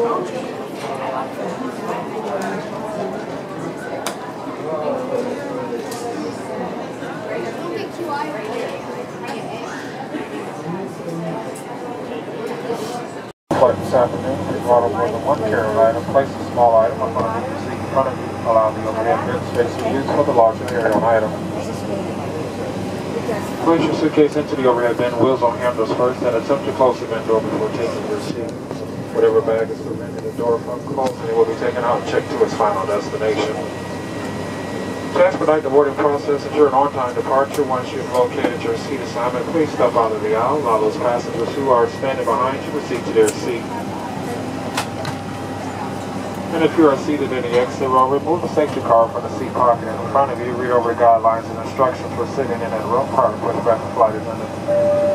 This afternoon, please order more than one carrier item. Place a small item on one of the seats in front of you, allowing the overhead bin space to be used for the larger carry-on item. Place your suitcase into the overhead bin, wheels on handles first, and attempt to close the bin door before taking your seat. Whatever bag is preventing the door from closing, it will be taken out and checked to its final destination. To expedite the boarding process, ensure an on-time departure. Once you've located your seat assignment, please step out of the aisle. Allow those passengers who are standing behind you to proceed to their seat. And if you are seated in the exit row, remove the safety card from the seat pocket in front of you. Read over the guidelines and instructions for sitting in that row prior to pushing back the flight attendant.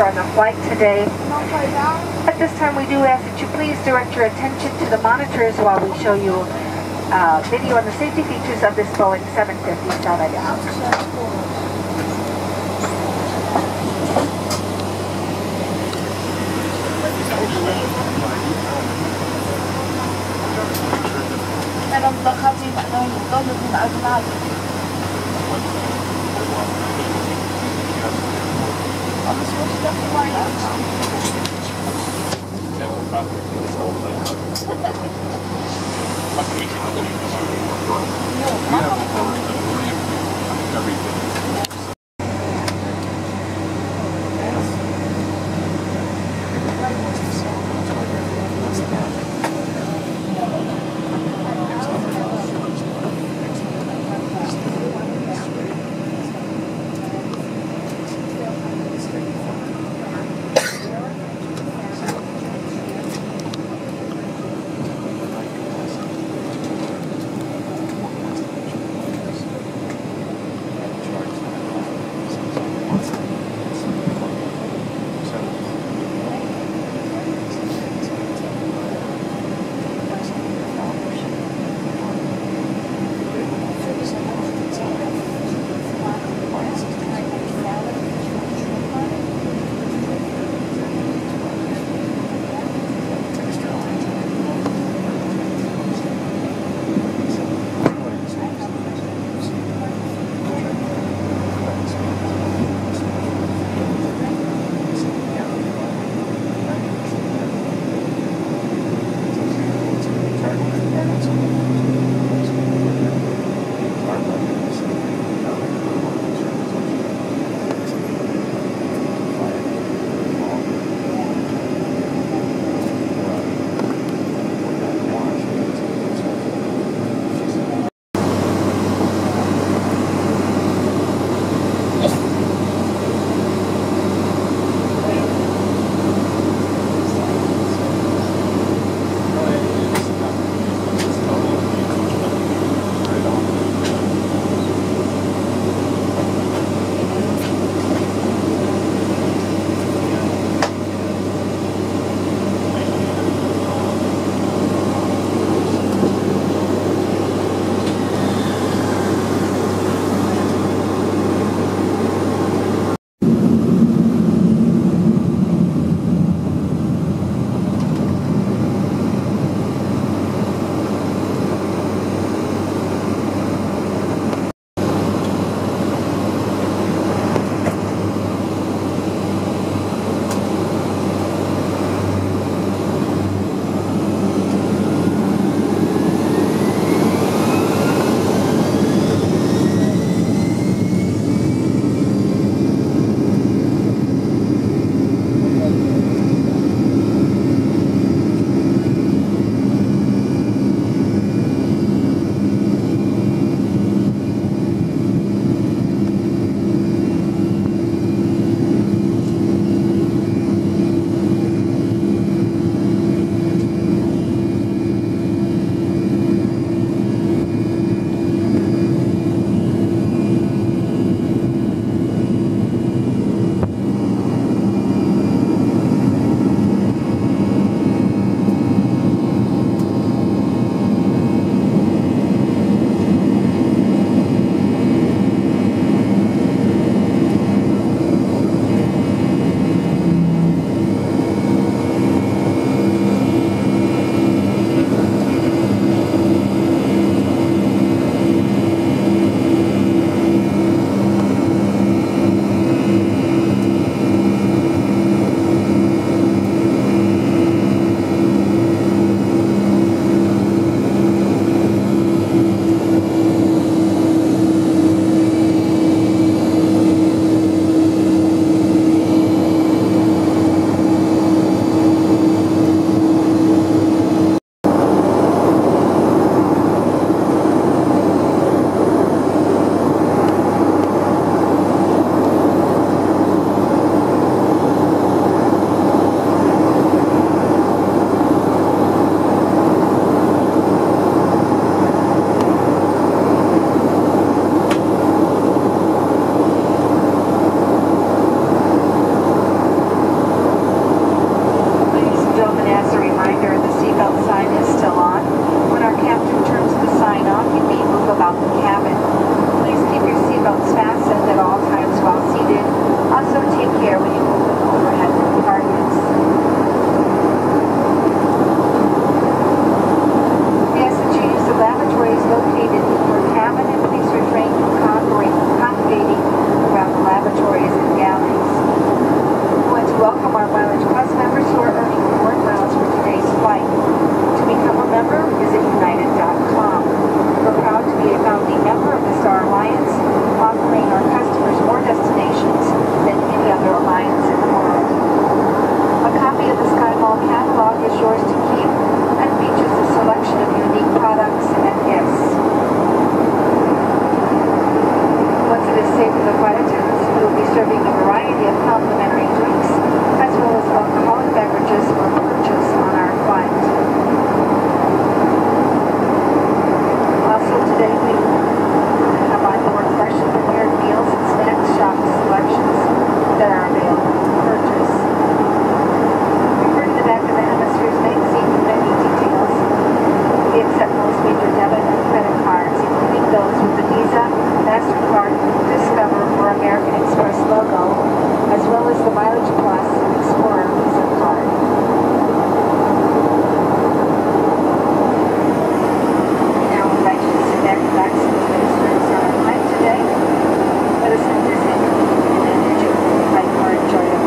On the flight today. At this time, we do ask that you please direct your attention to the monitors while we show you video on the safety features of this Boeing 757. State for the Platitudes, who will be serving a variety of complimentary drinks, as well as alcoholic beverages for purchase on our flight. Also today we have on board freshly prepared meals and snack shop selections that are available for purchase. Refer to the back of the hemisphere's magazine for menu details. We accept most major debit and credit cards, including those with the Visa, MasterCard, Discover, or American Express logo, as well as the Mileage Plus and Explorer Visa card. We now invite you to sit back and relax with the listeners on our flight today. Let us visit and energy will be more enjoyable.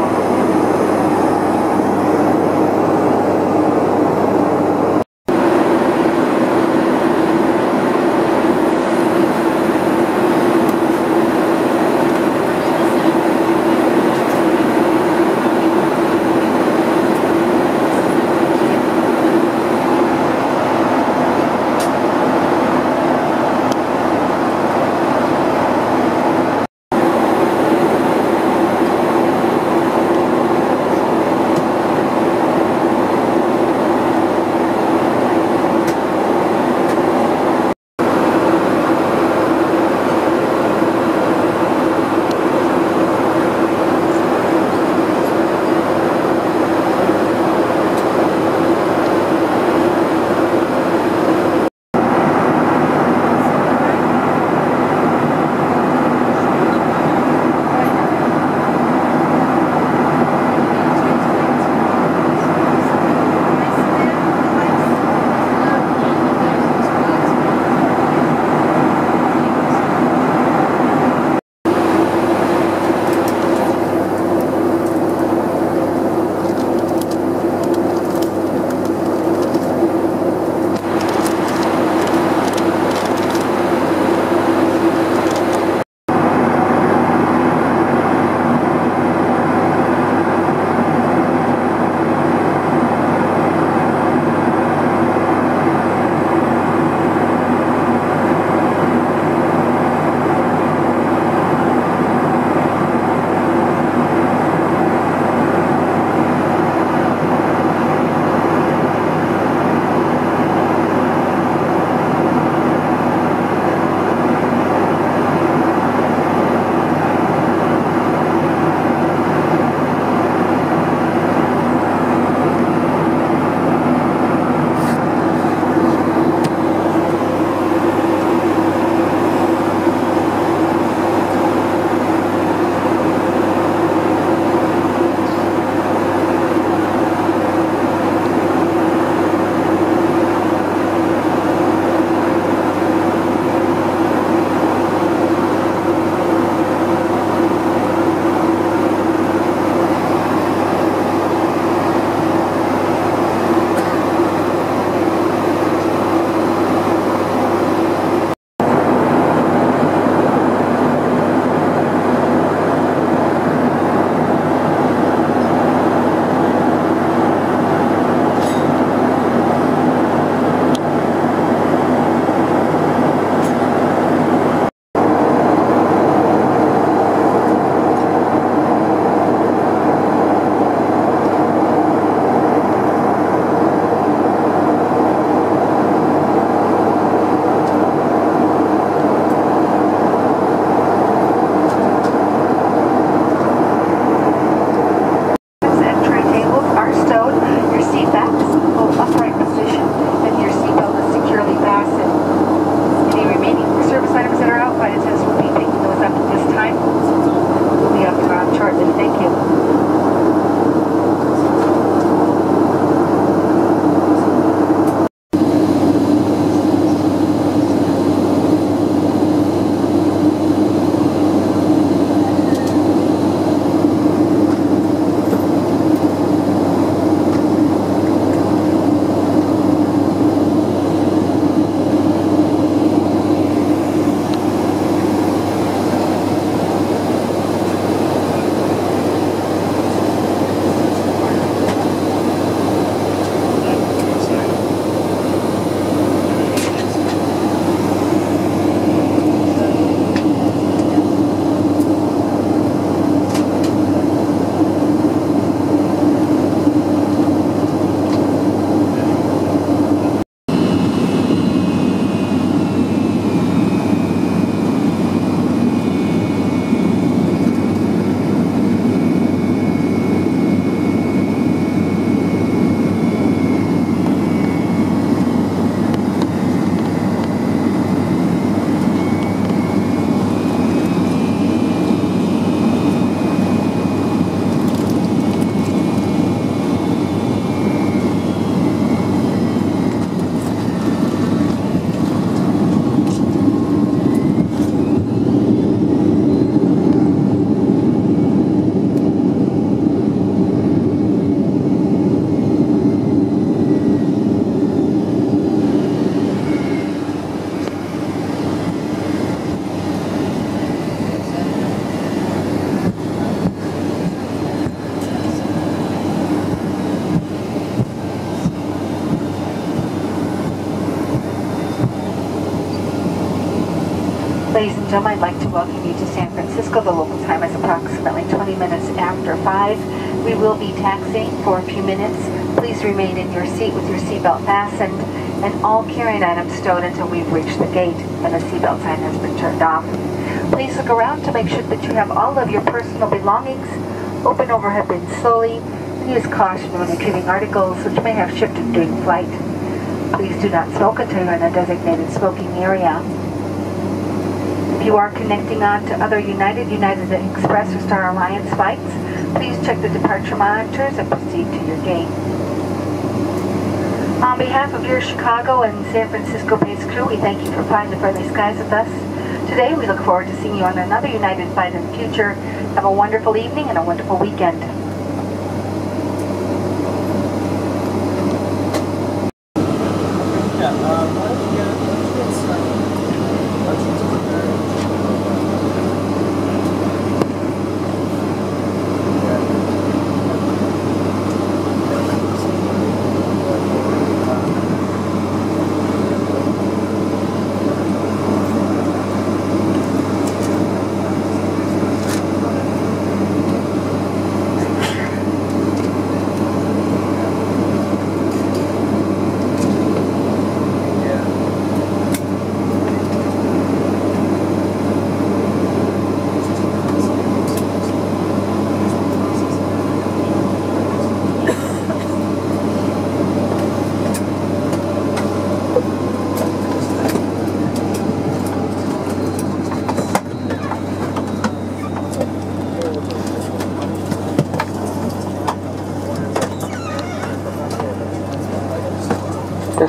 Ladies and gentlemen, I'd like to welcome you to San Francisco. The local time is approximately 20 minutes after 5. We will be taxiing for a few minutes. Please remain in your seat with your seatbelt fastened and all carrying items stowed until we've reached the gate and the seatbelt sign has been turned off. Please look around to make sure that you have all of your personal belongings. Open overhead bins slowly. Use caution when retrieving articles which may have shifted during flight. Please do not smoke until you're in a designated smoking area. If you are connecting on to other United Express, or Star Alliance flights, please check the departure monitors and proceed to your gate. On behalf of your Chicago and San Francisco-based crew, we thank you for flying the friendly skies with us. Today, we look forward to seeing you on another United flight in the future. Have a wonderful evening and a wonderful weekend.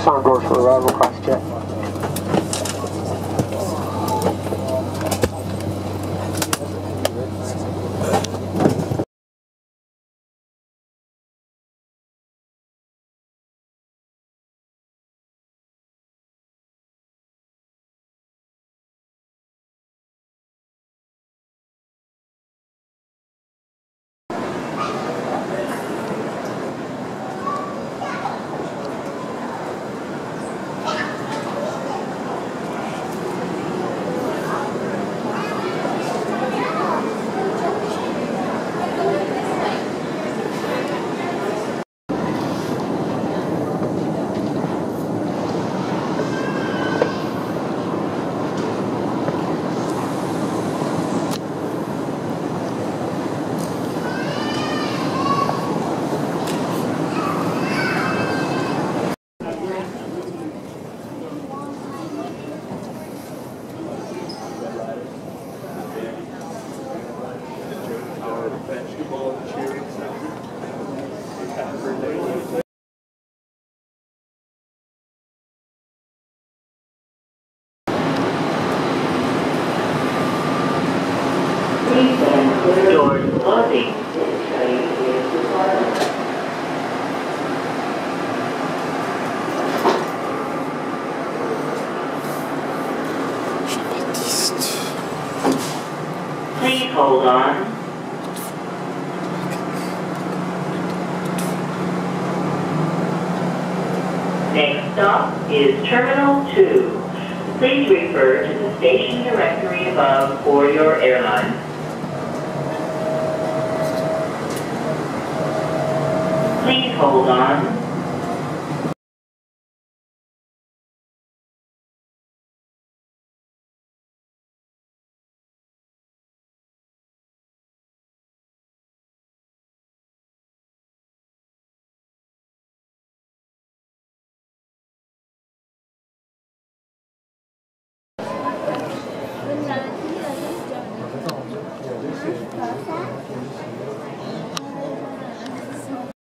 Sound doors for arrival, cross check. Please hold on. Next stop is Terminal 2. Please refer to the station directory above for your airline. Please hold on.